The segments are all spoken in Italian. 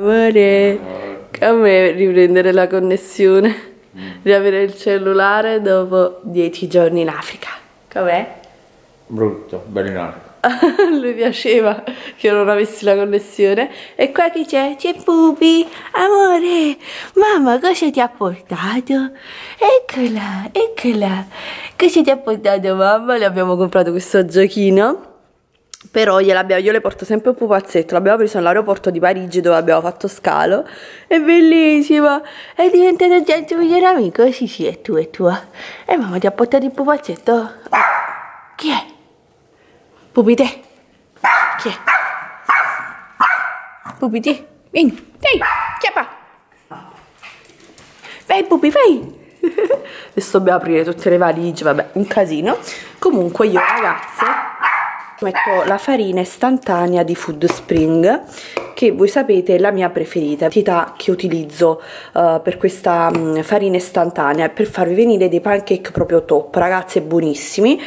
Amore, come riprendere la connessione? Riavere il cellulare dopo 10 giorni in Africa. Com'è? Brutto, bello in Africa. Lui piaceva che non avessi la connessione. E qua chi c'è? C'è Pupi. Amore, mamma cosa ti ha portato? Eccola, eccola. Cosa ti ha portato mamma? Le abbiamo comprato questo giochino. Però io le porto sempre un pupazzetto. L'abbiamo preso all'aeroporto di Parigi dove abbiamo fatto scalo. È bellissimo. È diventato già il tuo migliore amico. Sì, è tuo, è tua. E mamma ti ha portato il pupazzetto. Chi è? Pupite. Chi è? Pupite. Vieni. Dai, chiappa. Vai Pupi, vai. Adesso dobbiamo aprire tutte le valigie. Vabbè, un casino. Comunque io ragazze metto la farina istantanea di Foodspring, che voi sapete è la mia preferita, la quantità che utilizzo per questa farina istantanea per farvi venire dei pancake proprio top, ragazze, buonissimi.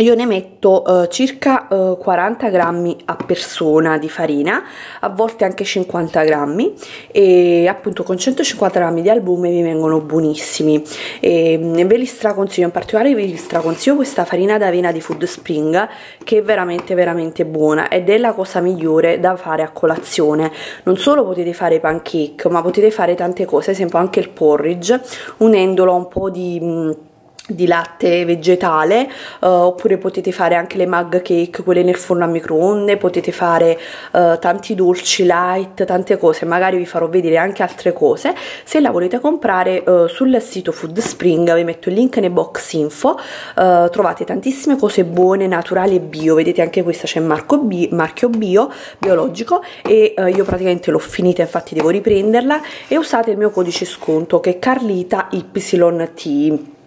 Io ne metto circa 40 grammi a persona di farina, a volte anche 50 grammi, e appunto con 150 grammi di albume vi vengono buonissimi. E ve li straconsiglio, in particolare vi straconsiglio questa farina d'avena di Foodspring, che è veramente veramente buona ed è la cosa migliore da fare a colazione. Non solo potete fare i pancake, ma potete fare tante cose, ad esempio anche il porridge, unendolo a un po' di latte vegetale, oppure potete fare anche le mug cake, quelle nel forno a microonde, potete fare tanti dolci light, tante cose. Magari vi farò vedere anche altre cose. Se la volete comprare sul sito Foodspring, vi metto il link nei box info, trovate tantissime cose buone, naturali e bio. Vedete anche questa c'è marchio bio, biologico, e io praticamente l'ho finita, infatti devo riprenderla. E usate il mio codice sconto che è CarlitaYT.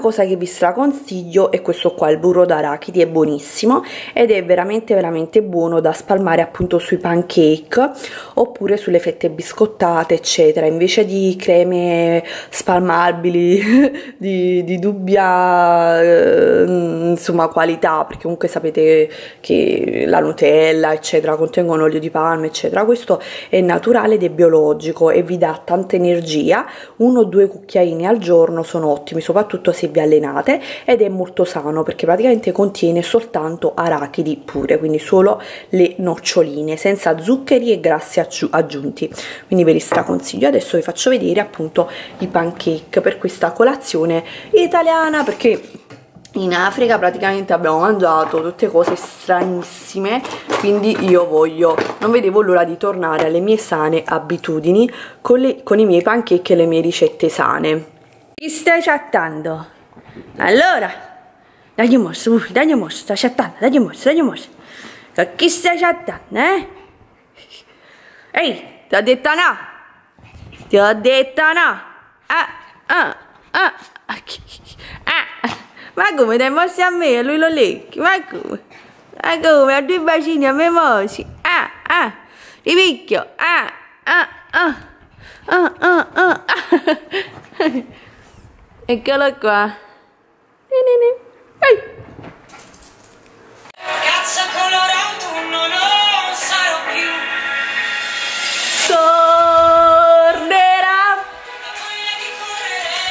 Cosa che vi straconsiglio è questo qua, il burro d'arachidi, è buonissimo ed è veramente veramente buono da spalmare appunto sui pancake oppure sulle fette biscottate eccetera, invece di creme spalmabili di dubbia insomma qualità, perché comunque sapete che la Nutella eccetera contengono olio di palma eccetera. Questo è naturale ed è biologico e vi dà tanta energia, 1 o 2 cucchiaini al giorno sono ottimi, soprattutto se vi allenate, ed è molto sano perché praticamente contiene soltanto arachidi pure, quindi solo le noccioline, senza zuccheri e grassi aggiunti, quindi ve li straconsiglio. Adesso vi faccio vedere appunto i pancake per questa colazione italiana, perché in Africa praticamente abbiamo mangiato tutte cose stranissime, quindi io non vedevo l'ora di tornare alle mie sane abitudini con i miei pancake e le mie ricette sane. Chi stai chattando? Allora, dagli un morso, dagli un morso, sta chattando, dagli un morso, dagli un morso. Chi stai chattando, eh? Ehi, ti ho detto no! Ti ho detto no! Ma come dai morsi a me, a lui lo lecchi? Ma come, a 2 bacini a me morsi? Ti picchio! Eccolo qua. Cazzo colorato, non lo sarò più. Tornerà.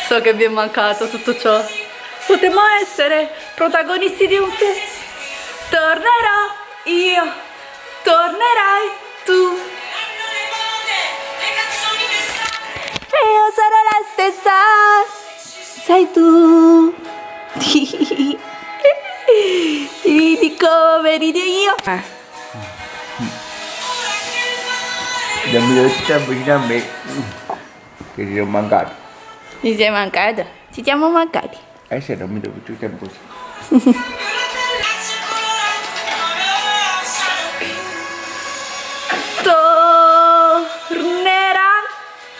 So che vi è mancato tutto ciò. Potremmo essere protagonisti di un film. Tornerò io. Tornerai tu. Io sarò la stessa. Sei tu. Ridi come ridi io. Dammi lo stampo di me. Che ti ho mancato. Ti sei mancato? Ci siamo mancati. Se non mi devo più tempo così.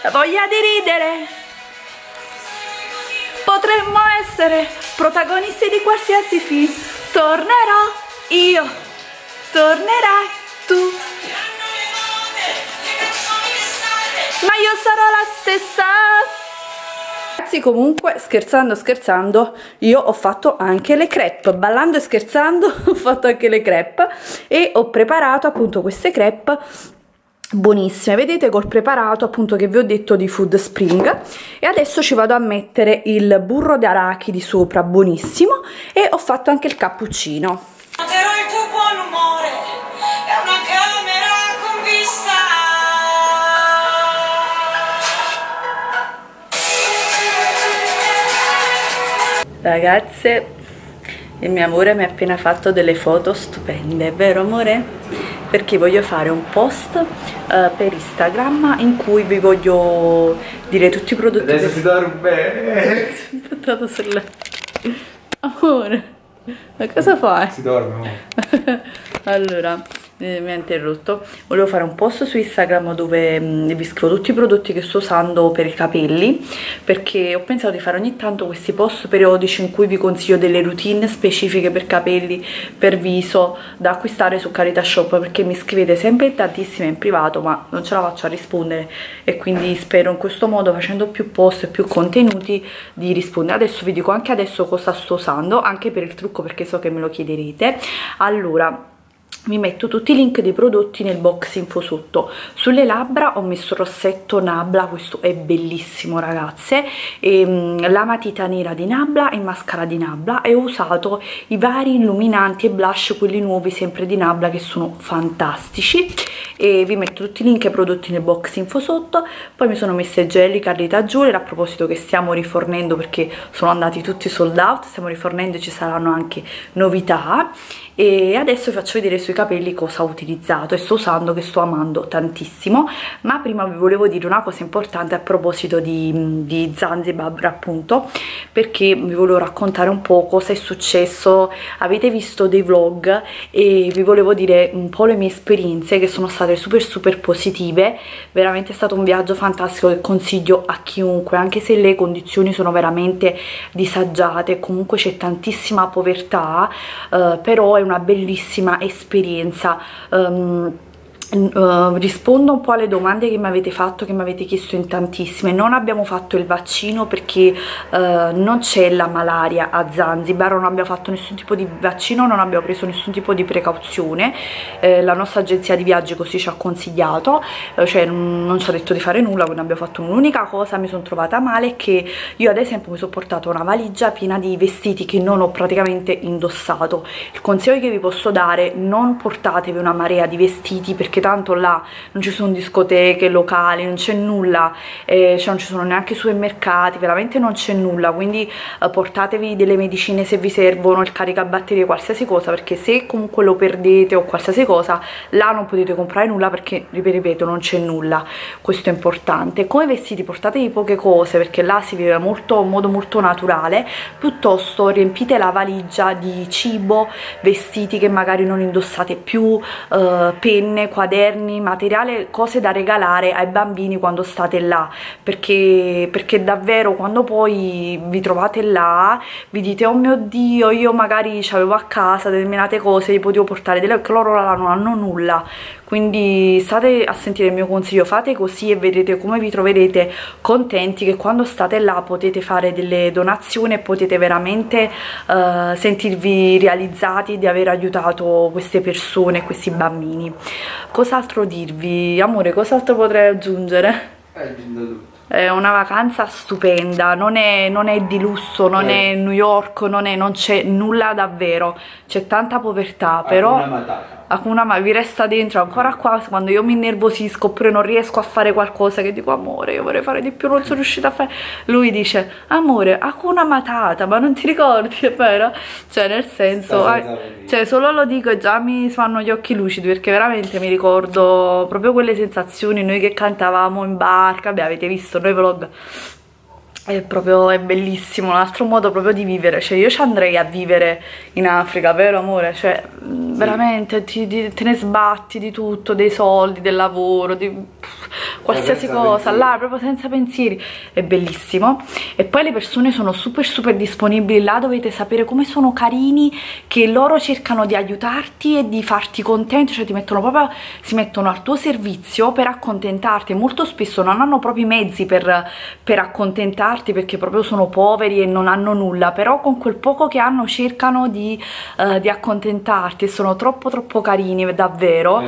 La voglia di ridere. Potremmo essere protagonisti di qualsiasi film. Tornerò io. Tornerai tu. Ma io sarò la stessa. Ragazzi, comunque, scherzando scherzando, io ho fatto anche le crepe. Ballando e scherzando ho fatto anche le crepe. E ho preparato appunto queste crepe buonissime, vedete, col preparato appunto che vi ho detto di Foodspring. E adesso ci vado a mettere il burro d'arachidi sopra, buonissimo, e ho fatto anche il cappuccino. Noterò il tuo buon umore, è una camera con vista. Ragazze, il mio amore mi ha appena fatto delle foto stupende, vero amore? Perché voglio fare un post per Instagram in cui vi voglio dire tutti i prodotti. Adesso si dorme! Si è buttato sulla... Amore, ma cosa fai? Si dorme, amore. Allora, mi ha interrotto. Volevo fare un post su Instagram dove vi scrivo tutti i prodotti che sto usando per i capelli, perché ho pensato di fare ogni tanto questi post periodici in cui vi consiglio delle routine specifiche per capelli, per viso, da acquistare su CarlitaShop, perché mi scrivete sempre tantissime in privato ma non ce la faccio a rispondere, e quindi spero in questo modo, facendo più post e più contenuti, di rispondere. Adesso vi dico anche adesso cosa sto usando, anche per il trucco, perché so che me lo chiederete. Allora, vi metto tutti i link dei prodotti nel box info sotto. Sulle labbra ho messo il rossetto Nabla, questo è bellissimo ragazze, e la matita nera di Nabla e il mascara di Nabla, e ho usato i vari illuminanti e blush, quelli nuovi sempre di Nabla, che sono fantastici, e vi metto tutti i link ai prodotti nel box info sotto. Poi mi sono messe gel Carlita Jewellery, a proposito che stiamo rifornendo perché sono andati tutti sold out, stiamo rifornendo e ci saranno anche novità. E adesso vi faccio vedere sui capelli cosa ho utilizzato e sto usando, che sto amando tantissimo. Ma prima vi volevo dire una cosa importante a proposito di Zanzibar, appunto, perché vi volevo raccontare un po' cosa è successo. Avete visto dei vlog e vi volevo dire un po' le mie esperienze, che sono state super positive. Veramente è stato un viaggio fantastico che consiglio a chiunque, anche se le condizioni sono veramente disagiate, comunque c'è tantissima povertà, però è una bellissima esperienza. Rispondo un po' alle domande che mi avete fatto, che mi avete chiesto in tantissime. Non abbiamo fatto il vaccino perché non c'è la malaria a Zanzibar, non abbiamo fatto nessun tipo di vaccino, non abbiamo preso nessun tipo di precauzione, la nostra agenzia di viaggi così ci ha consigliato, cioè non ci ha detto di fare nulla, quindi abbiamo fatto un'unica cosa. Mi sono trovata male, che io ad esempio mi sono portata una valigia piena di vestiti che non ho praticamente indossato. Il consiglio che vi posso dare: non portatevi una marea di vestiti, perché tanto là non ci sono discoteche, locali, non c'è nulla, cioè non ci sono neanche supermercati, veramente non c'è nulla. Quindi portatevi delle medicine se vi servono, il caricabatterie, qualsiasi cosa, perché se comunque lo perdete o qualsiasi cosa, là non potete comprare nulla perché, ripeto, non c'è nulla. Questo è importante. Come vestiti, portatevi poche cose, perché là si vive molto, in modo molto naturale. Piuttosto riempite la valigia di cibo, vestiti che magari non indossate più, penne, quadri, quaderni, materiale, cose da regalare ai bambini quando state là, perché davvero quando poi vi trovate là vi dite: oh mio Dio, io magari c'avevo a casa determinate cose, li potevo portare, delle che loro là non hanno nulla. Quindi state a sentire il mio consiglio, fate così e vedrete come vi troverete contenti, che quando state là potete fare delle donazioni e potete veramente sentirvi realizzati di aver aiutato queste persone, questi bambini. Cos'altro dirvi? Amore, cos'altro potrei aggiungere? Hai aggiunto tutto. È una vacanza stupenda, non è di lusso, non è New York, non c'è nulla davvero, c'è tanta povertà, però ma vi resta dentro ancora. Qua quando io mi innervosisco oppure non riesco a fare qualcosa, che dico: amore, io vorrei fare di più, non sono riuscita a fare, lui dice: amore, Hakuna Matata, ma non ti ricordi, è vero? Cioè nel senso, cioè, solo lo dico e già mi fanno gli occhi lucidi, perché veramente mi ricordo proprio quelle sensazioni, noi che cantavamo in barca. Beh, avete visto noi vlog, è bellissimo, un altro modo proprio di vivere. Cioè io ci andrei a vivere in Africa, vero amore? Cioè veramente te ne sbatti di tutto, dei soldi, del lavoro, qualsiasi cosa, pensieri. Là proprio senza pensieri, è bellissimo. E poi le persone sono super disponibili là, dovete sapere come sono carini, che loro cercano di aiutarti e di farti contento, cioè ti mettono proprio, si mettono al tuo servizio per accontentarti. Molto spesso non hanno proprio i mezzi per accontentarti, perché proprio sono poveri e non hanno nulla, però con quel poco che hanno cercano di accontentarti, e sono troppo carini davvero.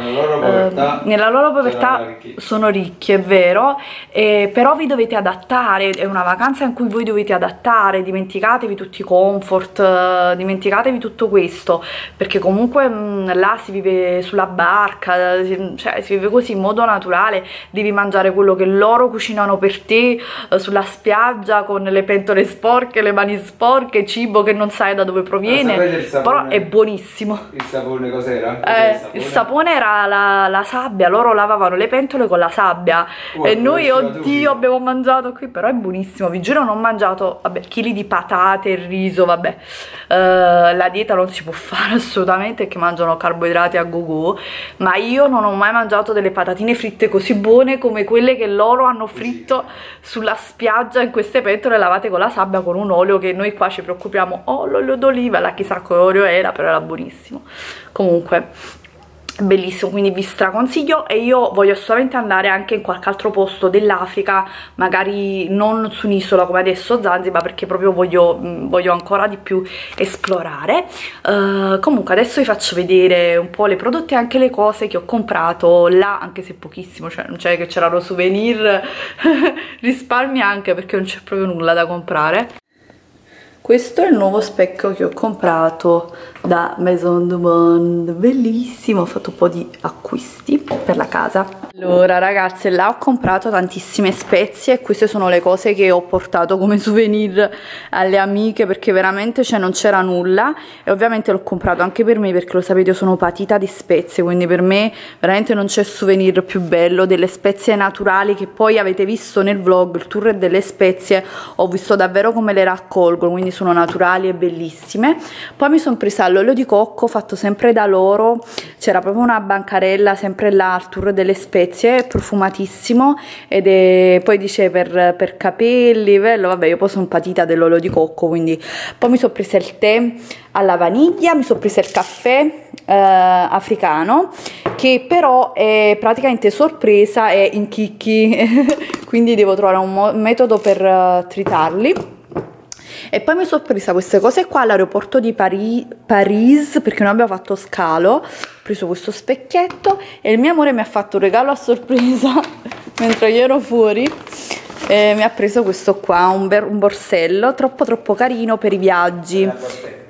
Nella loro povertà sono ricchi, è vero, però vi dovete adattare, è una vacanza in cui voi dovete adattare, dimenticatevi tutti i comfort, dimenticatevi tutto questo, perché comunque là si vive sulla barca, cioè si vive così in modo naturale, devi mangiare quello che loro cucinano per te sulla spiaggia, con le pentole sporche, le mani sporche, cibo che non sai da dove proviene, però è buonissimo. Il sapone cos'era? Il sapone era la sabbia, loro lavavano le pentole con la sabbia, e noi oddio abbiamo mangiato qui, però è buonissimo, vi giuro. Non ho mangiato, vabbè, chili di patate, riso, vabbè, la dieta non si può fare assolutamente, che mangiano carboidrati a go-go, ma io non ho mai mangiato delle patatine fritte così buone come quelle che loro hanno fritto sulla spiaggia in queste pentole lavate con la sabbia, con un olio che noi qua ci preoccupiamo, oh l'olio d'oliva, la chissà che olio era, però era buonissimo. Comunque bellissimo, quindi vi straconsiglio. E io voglio assolutamente andare anche in qualche altro posto dell'Africa, magari non su un'isola come adesso Zanzibar, perché proprio voglio ancora di più esplorare. Comunque adesso vi faccio vedere un po' le prodotti e anche le cose che ho comprato là, anche se pochissimo, cioè non c'è che c'erano souvenir risparmi anche perché non c'è proprio nulla da comprare. Questo è il nuovo specchio che ho comprato da Maison du Monde, bellissimo, ho fatto un po' di acquisti per la casa. Allora ragazze, là ho comprato tantissime spezie e queste sono le cose che ho portato come souvenir alle amiche, perché veramente non c'era nulla, e ovviamente l'ho comprato anche per me, perché lo sapete io sono patita di spezie, quindi per me veramente non c'è souvenir più bello delle spezie naturali, che poi avete visto nel vlog, il tour delle spezie, ho visto davvero come le raccolgo, quindi sono naturali e bellissime. Poi mi sono presa l'olio di cocco fatto sempre da loro, c'era proprio una bancarella sempre là al tour delle spezie, profumatissimo, ed è, poi dice per capelli, bello, vabbè io poi sono patita dell'olio di cocco, quindi. Poi mi sono presa il tè alla vaniglia, mi sono presa il caffè africano, che però è praticamente sorpresa e in chicchi quindi devo trovare un metodo per tritarli. E poi mi sono presa queste cose qua all'aeroporto di Parigi, perché noi abbiamo fatto scalo. Ho preso questo specchietto e il mio amore mi ha fatto un regalo a sorpresa mentre io ero fuori. E mi ha preso questo qua, un borsello troppo carino per i viaggi.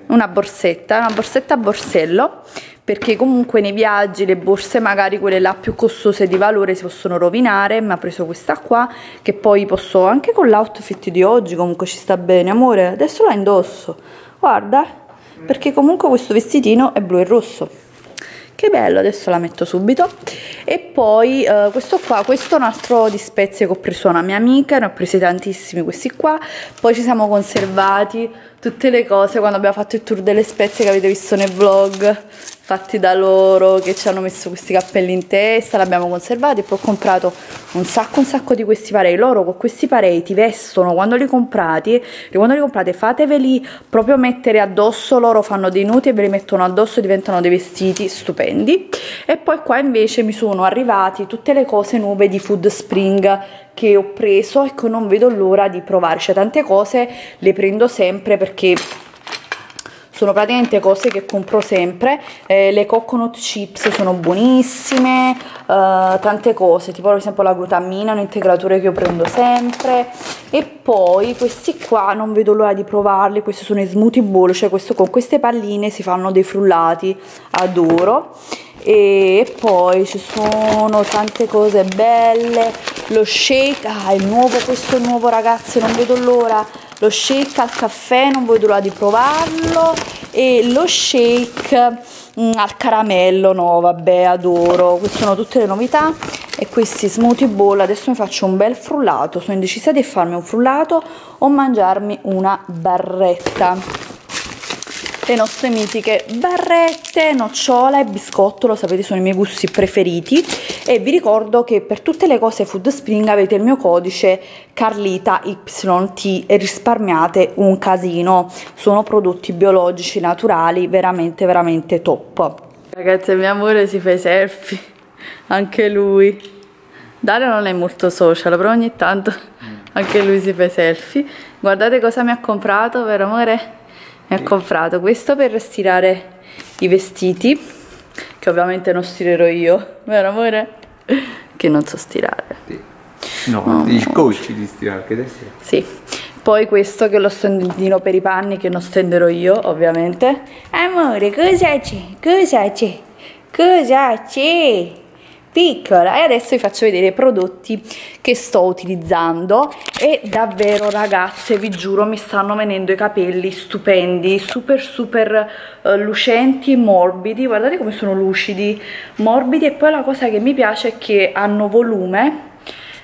Una borsetta a borsello, perché comunque nei viaggi le borse, magari quelle là più costose di valore, si possono rovinare. Mi ha preso questa qua, che poi posso anche con l'outfit di oggi, comunque ci sta bene amore, adesso la indosso, guarda, perché comunque questo vestitino è blu e rosso, che bello, adesso la metto subito. E poi questo qua, questo è un altro di spezie che ho preso a una mia amica, ne ho presi tantissimi questi qua. Poi ci siamo conservati tutte le cose quando abbiamo fatto il tour delle spezie che avete visto nei vlog fatti da loro, che ci hanno messo questi cappelli in testa, l'abbiamo conservati. E poi ho comprato un sacco di questi parei. Loro con questi parei ti vestono, quando li comprate fateveli proprio mettere addosso, loro fanno dei nodi e ve li mettono addosso e diventano dei vestiti stupendi. E poi qua invece mi sono arrivati tutte le cose nuove di Foodspring che ho preso e che non vedo l'ora di provare, cioè tante cose le prendo sempre perché sono praticamente cose che compro sempre. Le coconut chips sono buonissime, tante cose, tipo per esempio la glutammina, un integratore che io prendo sempre. E poi questi qua non vedo l'ora di provarli, questi sono i smoothie bowl, cioè con queste palline si fanno dei frullati, adoro. E poi ci sono tante cose belle, lo shake, è nuovo, questo è nuovo ragazzi, non vedo l'ora. Lo shake al caffè, non vedo l'ora di provarlo. E lo shake al caramello, no vabbè, adoro. Queste sono tutte le novità. E questi smoothie bowl, adesso mi faccio un bel frullato, sono indecisa di farmi un frullato o mangiarmi una barretta. le nostre mitiche barrette, nocciola e biscotto, lo sapete sono i miei gusti preferiti, e vi ricordo che per tutte le cose Foodspring avete il mio codice CarlitaYT e risparmiate un casino, sono prodotti biologici naturali veramente veramente top. Ragazzi, mio amore si fa i selfie, anche lui. Dario non è molto social, però ogni tanto anche lui si fa i selfie. Guardate cosa mi ha comprato, vero amore? Mi ha comprato questo per stirare i vestiti, che ovviamente non stirerò io, vero amore? Che non so stirare. Sì. No, no, il coach di stirare, che adesso. Sì. Poi questo che è lo stendino per i panni, che non stenderò io, ovviamente. Amore, cosa c'è? Cosa c'è? Cosa c'è? Piccola. E adesso vi faccio vedere i prodotti che sto utilizzando e davvero ragazze vi giuro mi stanno venendo i capelli stupendi, super super lucenti e morbidi, guardate come sono lucidi, morbidi, e poi la cosa che mi piace è che hanno volume,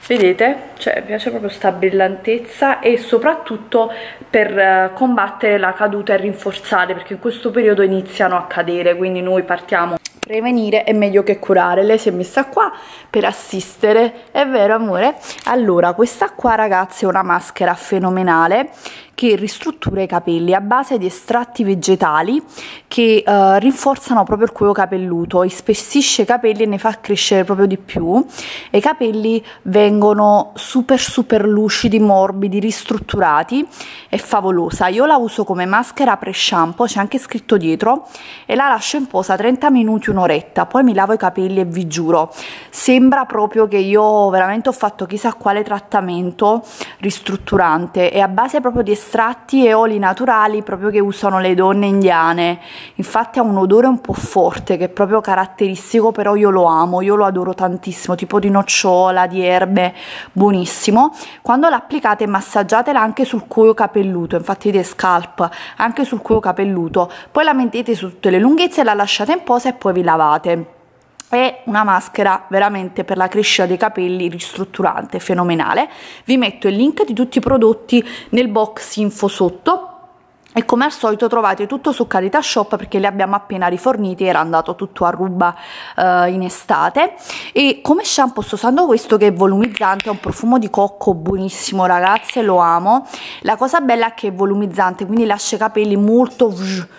vedete, cioè mi piace proprio sta brillantezza, e soprattutto per combattere la caduta e rinforzare, perché in questo periodo iniziano a cadere, quindi noi partiamo. Prevenire è meglio che curare. Lei si è messa qua per assistere, è vero amore? Allora questa qua ragazzi è una maschera fenomenale che ristruttura i capelli a base di estratti vegetali che rinforzano proprio il cuoio capelluto, ispessisce i capelli e ne fa crescere proprio di più, e i capelli vengono super super lucidi, morbidi, ristrutturati, è favolosa. Io la uso come maschera pre-shampoo, c'è anche scritto dietro, e la lascio in posa 30 minuti, un'oretta, poi mi lavo i capelli e vi giuro sembra proprio che io veramente ho fatto chissà quale trattamento ristrutturante. È a base proprio di estratti e oli naturali proprio che usano le donne indiane, infatti ha un odore un po' forte che è proprio caratteristico, però io lo amo, io lo adoro tantissimo, tipo di nocciola, di erbe, buonissimo. Quando l'applicate massaggiatela anche sul cuoio capelluto, infatti vedete scalp anche sul cuoio capelluto, poi la mettete su tutte le lunghezze, la lasciate in posa e poi vi lavate. È una maschera veramente per la crescita dei capelli ristrutturante, fenomenale. Vi metto il link di tutti i prodotti nel box info sotto e come al solito trovate tutto su CarlitaShop perché li abbiamo appena riforniti, era andato tutto a ruba in estate. E come shampoo sto usando questo che è volumizzante, ha un profumo di cocco buonissimo ragazze, lo amo. La cosa bella è che è volumizzante, quindi lascia i capelli molto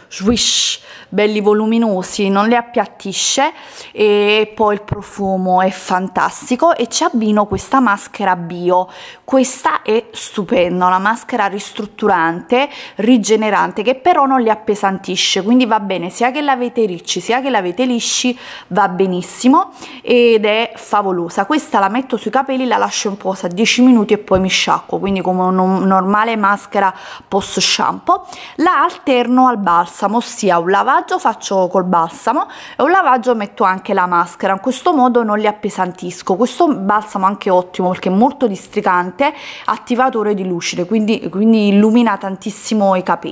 swish, belli voluminosi, non li appiattisce, e poi il profumo è fantastico. E ci abbino questa maschera bio, questa è stupenda, una maschera ristrutturante, rigenerante, che però non li appesantisce, quindi va bene sia che l'avete ricci sia che l'avete lisci, va benissimo ed è favolosa. Questa la metto sui capelli, la lascio in posa 10 minuti e poi mi sciacquo, quindi come una normale maschera post shampoo. La alterno al balsamo, ossia un lavaggio faccio col balsamo e un lavaggio metto anche la maschera, in questo modo non li appesantisco. Questo balsamo anche ottimo perché è molto districante, attivatore di lucide, quindi illumina tantissimo i capelli,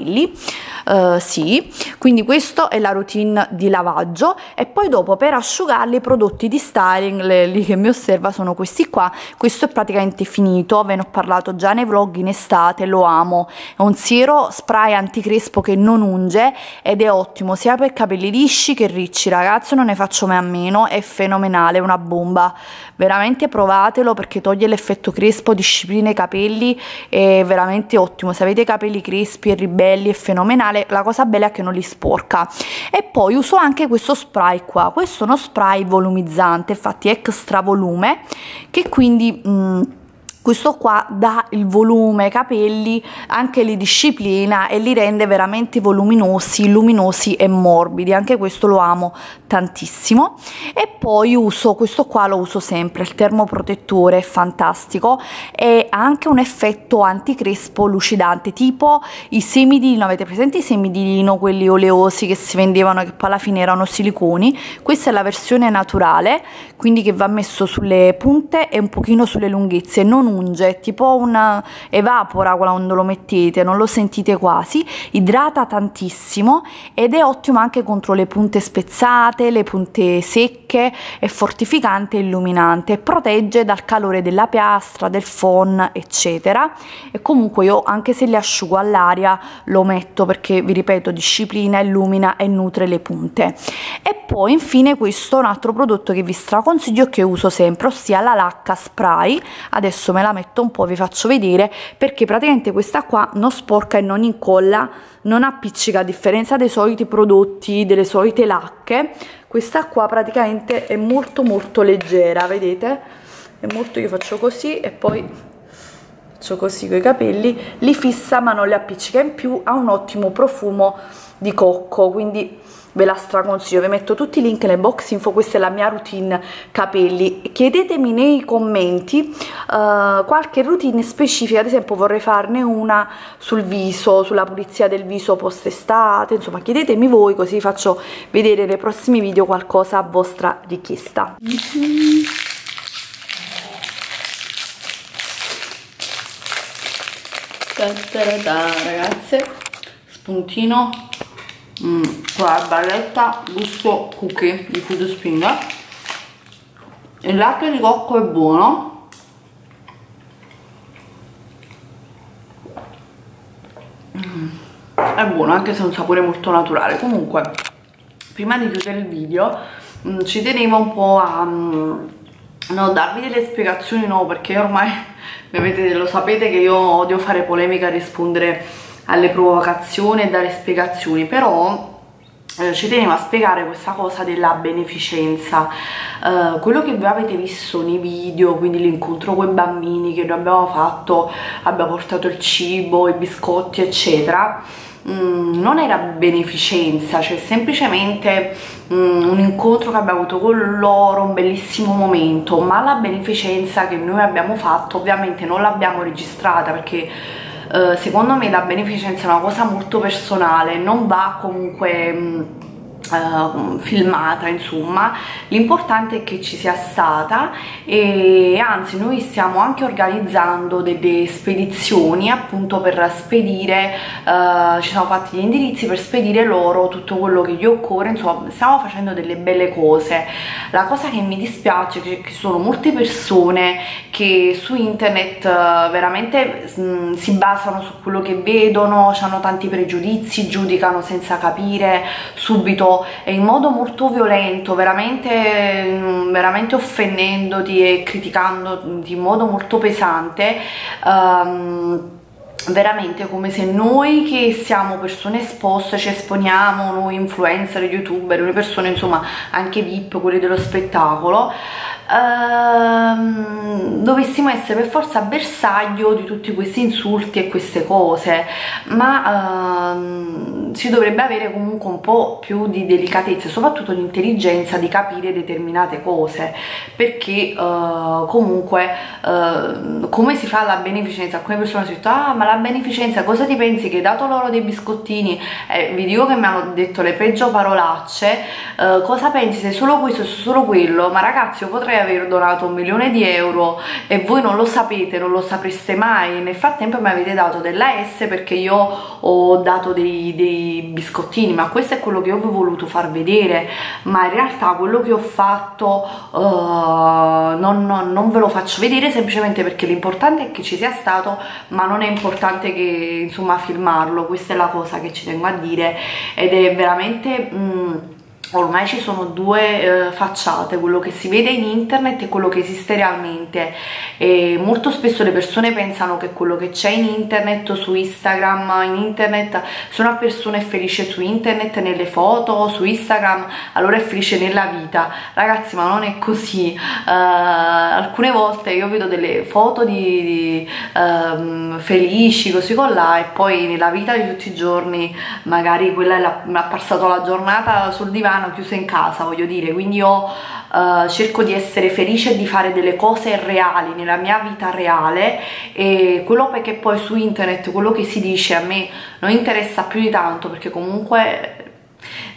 sì, quindi questa è la routine di lavaggio. E poi dopo per asciugarli i prodotti di styling, lì che mi osserva sono questi qua, questo è praticamente finito, ve ne ho parlato già nei vlog in estate, lo amo, è un siero spray anticrespo che non unge ed è ottimo sia per capelli lisci che ricci ragazzi, non ne faccio mai a meno, è fenomenale, una bomba, veramente provatelo perché toglie l'effetto crespo, disciplina i capelli, è veramente ottimo, se avete i capelli crespi e ribelli è fenomenale. La cosa bella è che non li sporca. E poi uso anche questo spray qua, questo è uno spray volumizzante, infatti extra volume, che quindi questo qua dà il volume ai capelli, anche li disciplina e li rende veramente voluminosi, luminosi e morbidi, anche questo lo amo tantissimo. E poi uso questo qua, lo uso sempre, il termoprotettore è fantastico e ha anche un effetto anticrespo lucidante, tipo i semi di lino, avete presente i semi di lino, quelli oleosi che si vendevano che poi alla fine erano siliconi? Questa è la versione naturale, quindi che va messo sulle punte e un pochino sulle lunghezze, non unge, tipo una evapora quando lo mettete, non lo sentite quasi, idrata tantissimo ed è ottimo anche contro le punte spezzate, le punte secche, è fortificante e illuminante, protegge dal calore della piastra, del phon eccetera. E comunque io, anche se le asciugo all'aria, lo metto perché, vi ripeto, disciplina, illumina e nutre le punte. E poi infine questo è un altro prodotto che vi straconsiglio e che uso sempre, ossia la lacca spray. Adesso me la metto un po', vi faccio vedere, perché praticamente questa qua non sporca e non incolla, non appiccica, a differenza dei soliti prodotti, delle solite lacche. Questa qua praticamente è molto molto leggera, vedete? È molto, io faccio così e poi faccio così coi capelli, li fissa ma non li appiccica. In più ha un ottimo profumo di cocco, quindi ve la straconsiglio. Vi metto tutti i link nel box info, questa è la mia routine capelli. Chiedetemi nei commenti qualche routine specifica, ad esempio vorrei farne una sul viso, sulla pulizia del viso post estate, insomma chiedetemi voi, così faccio vedere nei prossimi video qualcosa a vostra richiesta. Ragazze, spuntino qua, barretta gusto cookie di Foodspring. Il latte di cocco è buono, è buono anche se è un sapore molto naturale. Comunque, prima di chiudere il video ci tenevo un po' a darvi delle spiegazioni, perché ormai lo sapete che io odio fare polemica, rispondere alle provocazioni e dare spiegazioni, però ci tenevo a spiegare questa cosa della beneficenza. Quello che voi avete visto nei video, quindi l'incontro con i bambini che noi abbiamo fatto, abbiamo portato il cibo, i biscotti eccetera, non era beneficenza, cioè semplicemente un incontro che abbiamo avuto con loro, un bellissimo momento. Ma la beneficenza che noi abbiamo fatto ovviamente non l'abbiamo registrata, perché secondo me la beneficenza è una cosa molto personale, non va comunque filmata, insomma. L'importante è che ci sia stata, e anzi noi stiamo anche organizzando delle spedizioni appunto per spedire, ci siamo fatti gli indirizzi per spedire loro tutto quello che gli occorre, insomma stiamo facendo delle belle cose. La cosa che mi dispiace è che ci sono molte persone che su internet veramente si basano su quello che vedono, hanno tanti pregiudizi, giudicano senza capire subito e in modo molto violento, veramente offendendoti e criticandoti in modo molto pesante, veramente come se noi che siamo persone esposte, ci esponiamo, noi influencer, youtuber, noi persone insomma anche VIP, quelli dello spettacolo, dovessimo essere per forza bersaglio di tutti questi insulti e queste cose. Ma si dovrebbe avere comunque un po' più di delicatezza e soprattutto di intelligenza, di capire determinate cose, perché comunque come si fa la beneficenza? Alcune persone hanno detto: ah, ma la beneficenza, cosa ti pensi, che hai dato loro dei biscottini? Vi dico che mi hanno detto le peggio parolacce, cosa pensi, se solo questo, se solo quello? Ma ragazzi, io potrei aver donato 1 milione di euro e voi non lo sapete, non lo sapreste mai. Nel frattempo mi avete dato della S perché io ho dato dei biscottini, ma questo è quello che io vi ho voluto far vedere, ma in realtà quello che ho fatto non ve lo faccio vedere, semplicemente perché l'importante è che ci sia stato, ma non è importante che insomma filmarlo. Questa è la cosa che ci tengo a dire, ed è veramente ormai ci sono due facciate, quello che si vede in internet e quello che esiste realmente, e molto spesso le persone pensano che quello che c'è in internet, su Instagram, in internet, se una persona è felice su internet, nelle foto, su Instagram, allora è felice nella vita. Ragazzi, ma non è così. Alcune volte io vedo delle foto di felici così con là, e poi nella vita di tutti i giorni magari quella ha passato la giornata sul divano chiusa in casa, voglio dire. Quindi io cerco di essere felice e di fare delle cose reali nella mia vita reale, e quello perché poi su internet quello che si dice a me non interessa più di tanto, perché comunque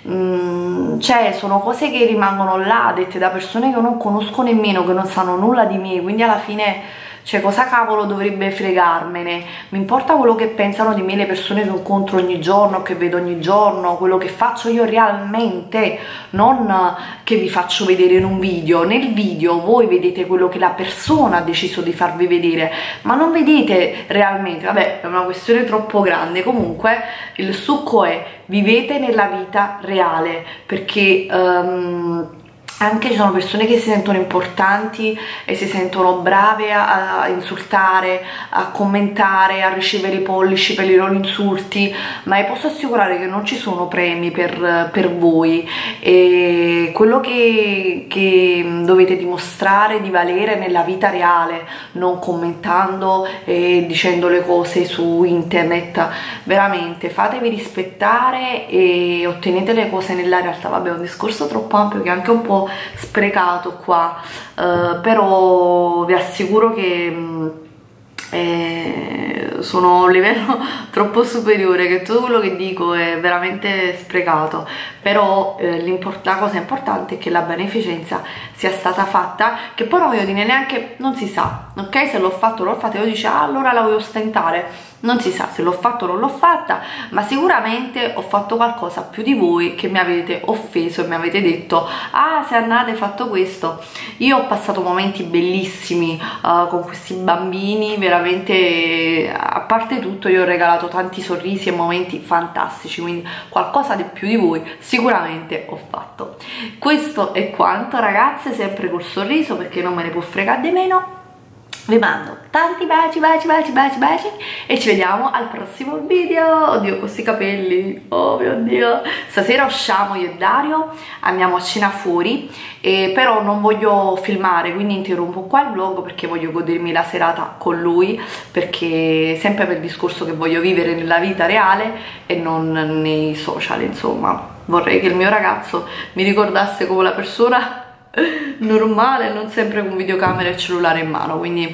cioè sono cose che rimangono là, dette da persone che non conosco nemmeno, che non sanno nulla di me, quindi alla fine cioè cosa cavolo dovrebbe fregarmene, mi importa quello che pensano di me le persone che incontro ogni giorno, che vedo ogni giorno, quello che faccio io realmente, non che vi faccio vedere in un video. Nel video voi vedete quello che la persona ha deciso di farvi vedere, ma non vedete realmente, vabbè è una questione troppo grande, comunque il succo è: vivete nella vita reale, perché anche ci sono persone che si sentono importanti e si sentono brave a insultare, a commentare, a ricevere i pollici per i loro insulti, ma vi posso assicurare che non ci sono premi per voi, e quello che dovete dimostrare di valere nella vita reale, non commentando e dicendo le cose su internet. Veramente fatevi rispettare e ottenete le cose nella realtà. Vabbè, è un discorso troppo ampio che è anche un po' sprecato qua, però vi assicuro che sono a un livello troppo superiore, che tutto quello che dico è veramente sprecato, però la cosa importante è che la beneficenza sia stata fatta, che poi non voglio dire neanche, non si sa, ok? Se l'ho fatto o l'ho fatta, io dice ah, allora la voglio ostentare, non si sa se l'ho fatto o non l'ho fatta, ma sicuramente ho fatto qualcosa più di voi, che mi avete offeso e mi avete detto ah, se andate fatto questo. Io ho passato momenti bellissimi con questi bambini, veramente, a parte tutto io ho regalato tanti sorrisi e momenti fantastici, quindi qualcosa di più di voi sicuramente ho fatto. Questo è quanto, ragazze, sempre col sorriso, perché non me ne può fregare di meno. Vi mando tanti baci, baci, baci, baci, baci, e ci vediamo al prossimo video. Oddio, questi capelli, oh mio Dio. Stasera usciamo io e Dario, andiamo a cena fuori, però non voglio filmare, quindi interrompo qua il vlog perché voglio godermi la serata con lui, perché sempre per il discorso che voglio vivere nella vita reale e non nei social, insomma. Vorrei che il mio ragazzo mi ricordasse come la persona normale, non sempre con videocamera e cellulare in mano, quindi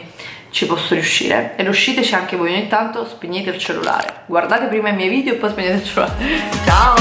ci posso riuscire. E riusciteci anche voi, ogni tanto spegnete il cellulare, guardate prima i miei video e poi spegnete il cellulare. Ciao!